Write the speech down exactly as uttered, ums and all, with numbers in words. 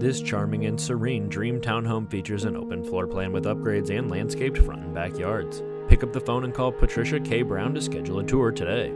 This charming and serene dream townhome features an open floor plan with upgrades and landscaped front and backyards. Pick up the phone and call Patricia Kaye Brown to schedule a tour today.